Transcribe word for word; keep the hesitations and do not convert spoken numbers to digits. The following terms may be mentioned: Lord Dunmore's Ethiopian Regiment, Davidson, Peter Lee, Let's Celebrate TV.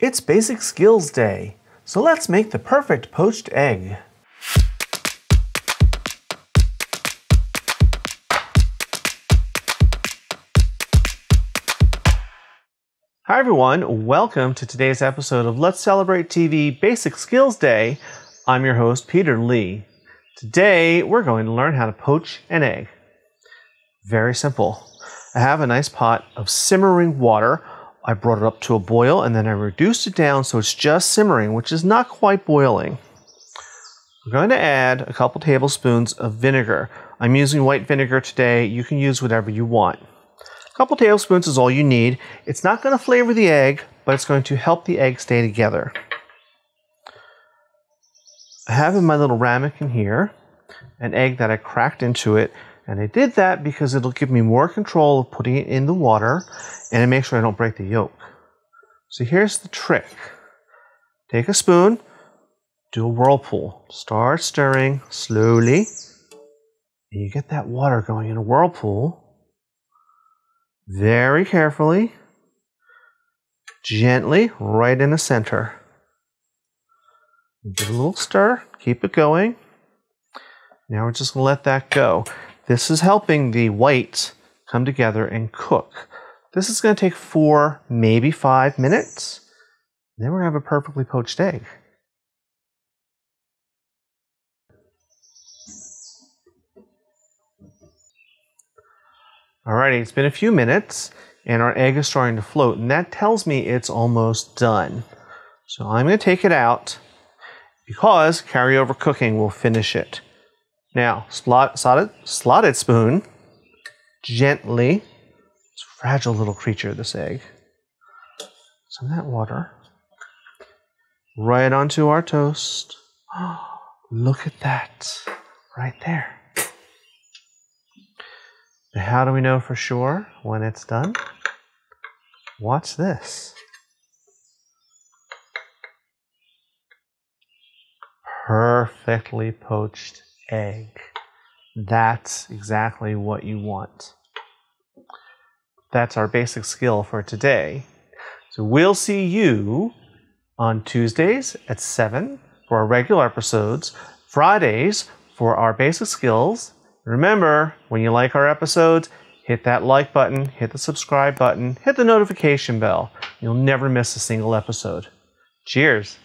It's Basic Skills Day, so let's make the perfect poached egg. Hi everyone, welcome to today's episode of Let's Celebrate T V Basic Skills Day. I'm your host, Peter Lee. Today, we're going to learn how to poach an egg. Very simple. I have a nice pot of simmering water. I brought it up to a boil and then I reduced it down so it's just simmering, which is not quite boiling. We're going to add a couple tablespoons of vinegar. I'm using white vinegar today. You can use whatever you want. A couple tablespoons is all you need. It's not going to flavor the egg, but it's going to help the egg stay together. I have in my little ramekin here an egg that I cracked into it. And I did that because it'll give me more control of putting it in the water and it makes sure I don't break the yolk. So here's the trick. Take a spoon, do a whirlpool. Start stirring slowly. And you get that water going in a whirlpool. Very carefully. Gently, right in the center. Give it a little stir, keep it going. Now we're just going to let that go. This is helping the whites come together and cook. This is going to take four, maybe five minutes. Then we're going to have a perfectly poached egg. Alrighty, it's been a few minutes and our egg is starting to float, and that tells me it's almost done. So I'm going to take it out because carryover cooking will finish it. Now, slot, slotted, slotted spoon, gently. It's a fragile little creature, this egg. Some of that water. Right onto our toast. Oh, look at that, right there. Now, how do we know for sure when it's done? Watch this. Perfectly poached egg. That's exactly what you want. That's our basic skill for today. So we'll see you on Tuesdays at seven for our regular episodes, Fridays for our basic skills. Remember, when you like our episodes, hit that like button, hit the subscribe button, hit the notification bell. You'll never miss a single episode. Cheers!